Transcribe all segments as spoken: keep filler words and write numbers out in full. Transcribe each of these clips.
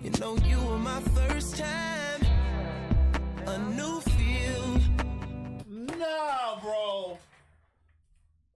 You know you were my first time, a new feel. Nah, bro.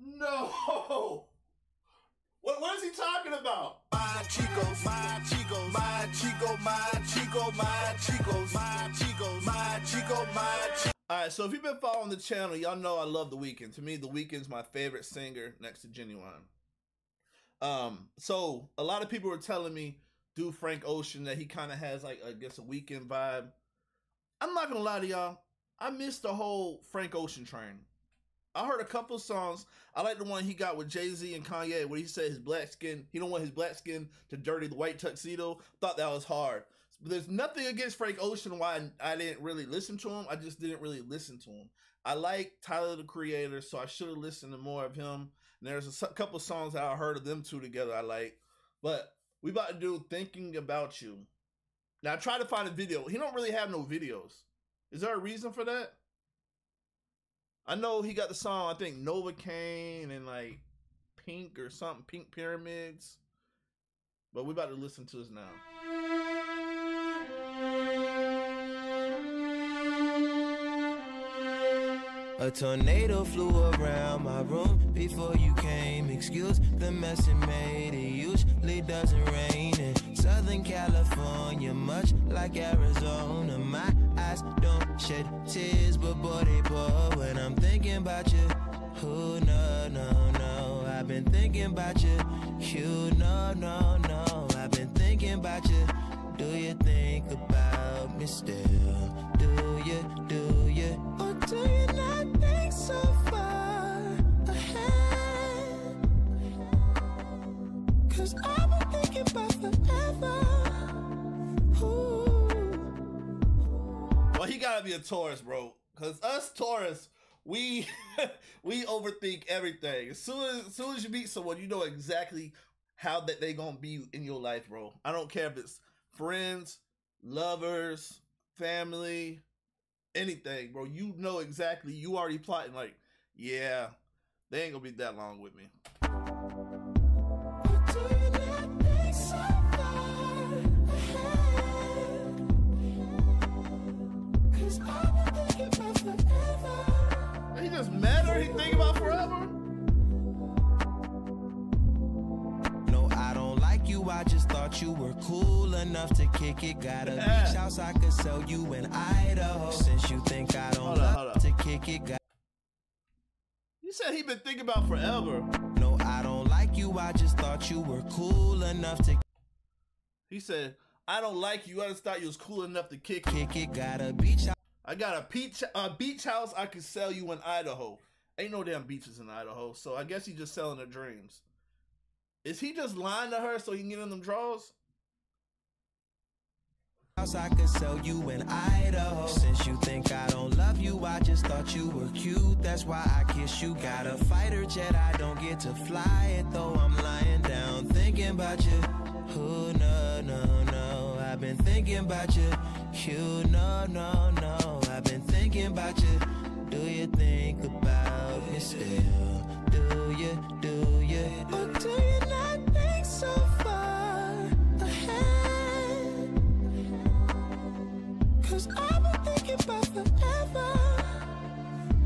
No. What, what is he talking about? My Chico, my Chico, my Chico, my Chico, my Chico, my Chico, my Chico, my Chico. Alright, so if you've been following the channel, y'all know I love The Weeknd. To me, The Weeknd's my favorite singer next to Genuine. Um, so a lot of people were telling me, do Frank Ocean, that he kind of has like, I guess, a Weeknd vibe. I'm not gonna lie to y'all, I missed the whole Frank Ocean train. I heard a couple songs. I like the one he got with Jay Z and Kanye, where he said his black skin, he don't want his black skin to dirty the white tuxedo. Thought that was hard. But there's nothing against Frank Ocean. Why I didn't really listen to him, I just didn't really listen to him. I like Tyler the Creator, so I should have listened to more of him. And there's a couple songs that I heard of them two together I like, but. We about to do Thinking About You. Now, I tried to find a video. He don't really have no videos. Is there a reason for that? I know he got the song, I think, Novacane and, like, Pink or something, Pink Pyramids. But we about to listen to this now. A tornado flew around my room before you came. Excuse the mess it made. It usually doesn't rain in Southern California, much like Arizona. My eyes don't shed tears, but boy they pour when I'm thinking about you. Who no no no? I've been thinking about you. You no no no? I've been thinking about you. Do you think about me still? Do you? Do you? Or do you not? So far ahead, cause I've been thinking about forever. Ooh. Well, he gotta be a Taurus, bro, cause us Taurus, we we overthink everything. As soon as, as soon as you meet someone, you know exactly how that they gonna be in your life, bro. I don't care if it's friends, lovers, family, anything, bro. You know exactly. You already plotting like, yeah, they ain't gonna be that long with me. He just met her, he thinking about forever. No, I don't like you, I just thought you were cool enough to kick it. Got a yeah. beach house I could sell you in Idaho. Since you think I don't love to kick it, got. You said he been thinking about forever. No, I don't like you, I just thought you were cool enough to. He said, I don't like you, I just thought you was cool enough to kick it. Kick it, got a beach house. I got a beach, a beach house I could sell you in Idaho. Ain't no damn beaches in Idaho, so I guess he just selling her dreams. Is he just lying to her so he can get in them draws? I could sell you in Idaho. Since you think I don't love you, I just thought you were cute. That's why I kiss you. Got a fighter jet, I don't get to fly it though. I'm lying down thinking about you. Who no no no? I've been thinking about you. You no no no? I've been thinking about you. Do you think about me still? Do you? Do you? Or do you not think so far ahead? Cause I've been thinking about forever.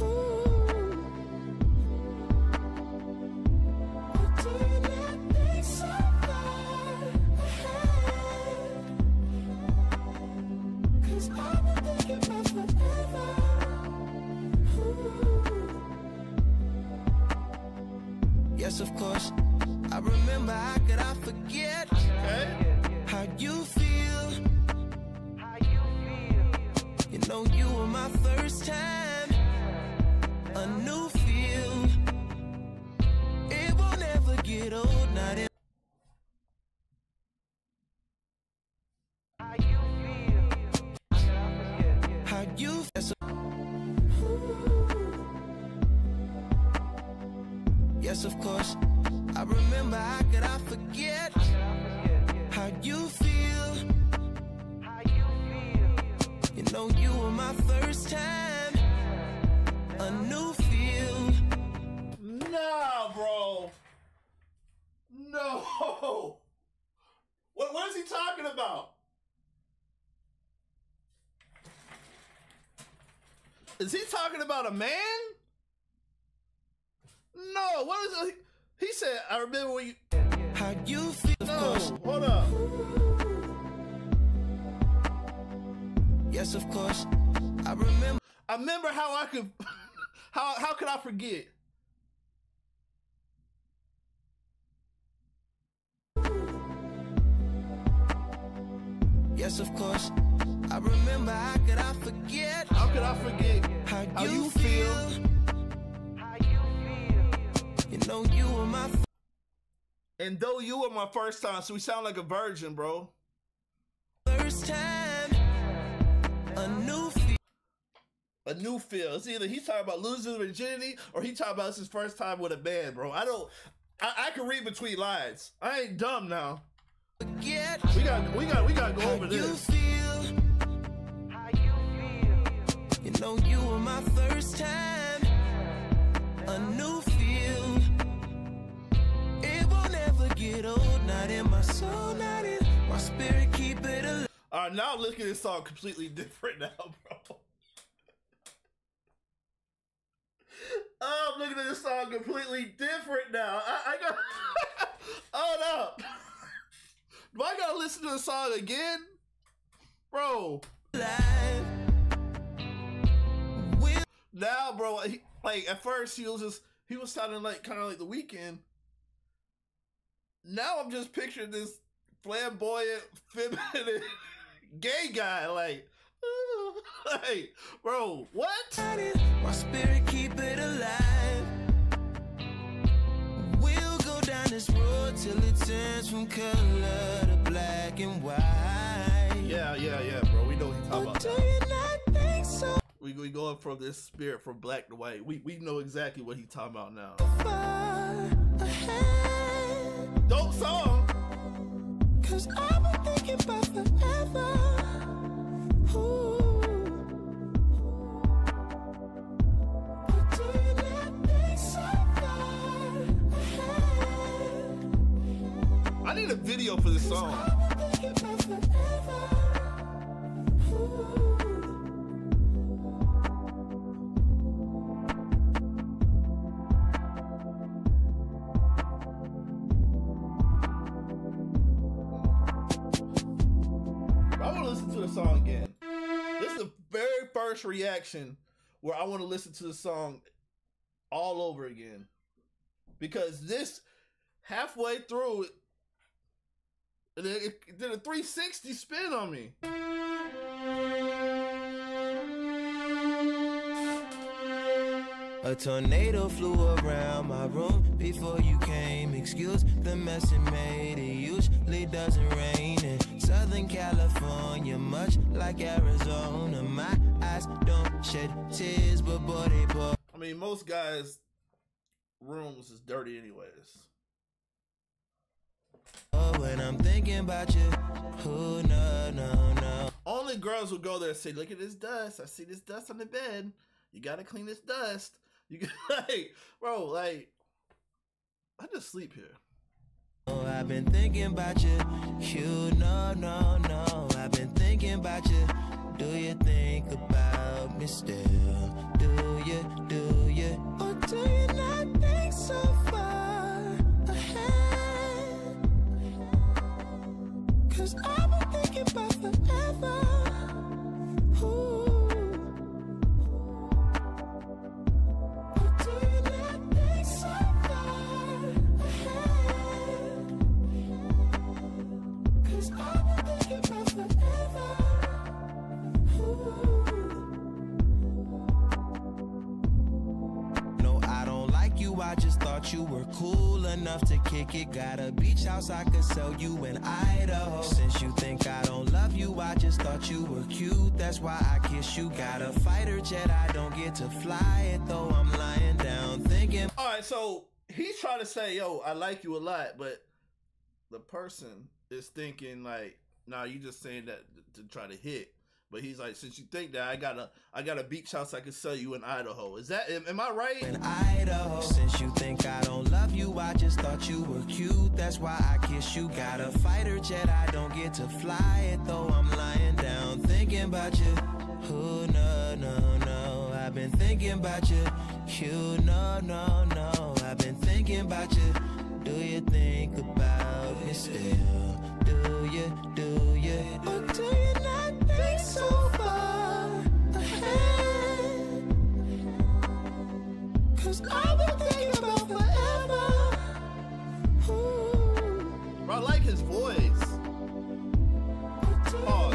Ooh. Or do you not think so far ahead? Cause I've been thinking about forever. Ooh. Yes, of course. I remember, how could I forget? Okay. How you feel? How you feel? You know you were my first time, a new feel. It will never get old, not in. How you feel? How you feel? Yes, of course. I remember, how could I forget? How you feel? How you feel? You know you were my first time, a new feel. Nah, bro. No. What? What is he talking about? Is he talking about a man? No. What is it? He said, I remember when you... How you feel? No, hold up. Yes, of course. I remember. I remember how I could... How, how could I forget? Yes, of course. I remember. How could I forget? How could I forget? How, how you, you feel? How you feel? You know you were my. And though you were my first time, so we sound like a virgin, bro. First time, a new feel. A new feel. It's either he's talking about losing virginity, or he talking about it's his first time with a man, bro. I don't. I, I can read between lines. I ain't dumb now. Forget. We got. We got. We got to go how over you this. Feel. You know you were my first time, a new feel. It will never get old, not in my soul, not in my spirit, keep it alive. Alright, now I'm looking at this song completely different now, bro. Oh, I'm looking at this song completely different now. I, I got... Hold up. Do I gotta listen to the song again? Bro. Life. Now, bro, he, like at first he was just he was sounding like kind of like The Weeknd. Now I'm just picturing this flamboyant, feminine, gay guy. Like, like, hey, bro, what? My spirit keep it alive. We'll go down this road till it turns from color to black and white. Yeah, yeah, yeah, bro. We know what he's talking about. Do you not think so? We we going from this spirit from black to white. We we know exactly what he's talking about now. Dope song. Cause I've been thinking about forever. Ooh. But do you not think so far ahead? I need a video for this song. I've been thinking about forever. Ooh. Song again. This is the very first reaction where I want to listen to the song all over again, because this halfway through it, it, it, it did a three sixty spin on me. A tornado flew around my room before you came. Excuse the mess it made. It usually doesn't rain in Southern California, much like Arizona. My eyes don't shed tears, but boy, they boy. I mean, most guys' rooms is dirty anyways. Oh, when I'm thinking about you, oh, no, no, no. Only girls will go there and say, look at this dust. I see this dust on the bed. You got to clean this dust. You like, bro, like, I just sleep here. Oh, I've been thinking about you. You no, no, no. I've been thinking about you. Do you think about me still? Do you, do you? Or do you not think so far ahead? Cause I've been thinking about forever. Ooh. I just thought you were cool enough to kick it. Got a beach house I could sell you in Idaho. Since you think I don't love you, I just thought you were cute. That's why I kiss you. Got a fighter jet, I don't get to fly it, though I'm lying down thinking. Alright, so he's trying to say, yo, I like you a lot, but the person is thinking like, nah, you just saying that to try to hit. But he's like, since you think that, I got a, I got a beach house I can sell you in Idaho. Is that, am, am I right? In Idaho, since you think I don't love you, I just thought you were cute. That's why I kiss you. Got a fighter jet, I don't get to fly it, though I'm lying down thinking about you. Oh, no, no, no. I I've been thinking about you. You know, no, no. I've been thinking about you. Do you think about it still? Do you, do you, or do you not think so far ahead? 'Cause I've been thinking about forever. Ooh. Bro, I like his voice. Pause.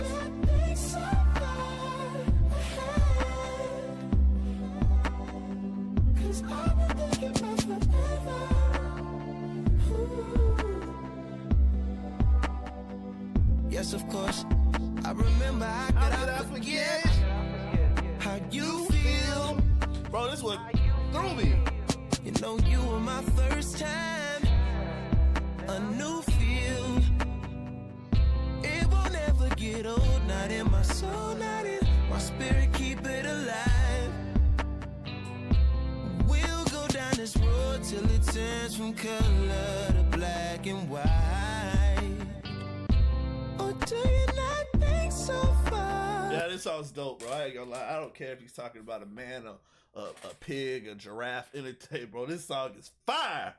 Yes, of course. I remember how could I, I forget, forget how you feel. Bro, this one threw me. You know you were my first time, a new feel. It will never get old, not in my soul, not in my spirit, keep it alive. We'll go down this road till it turns from color to black and white. Do you not think so far? Yeah, this song's dope, bro. I ain't gonna lie. I don't care if he's talking about a man, a, a, a pig, a giraffe, anything, bro. This song is fire.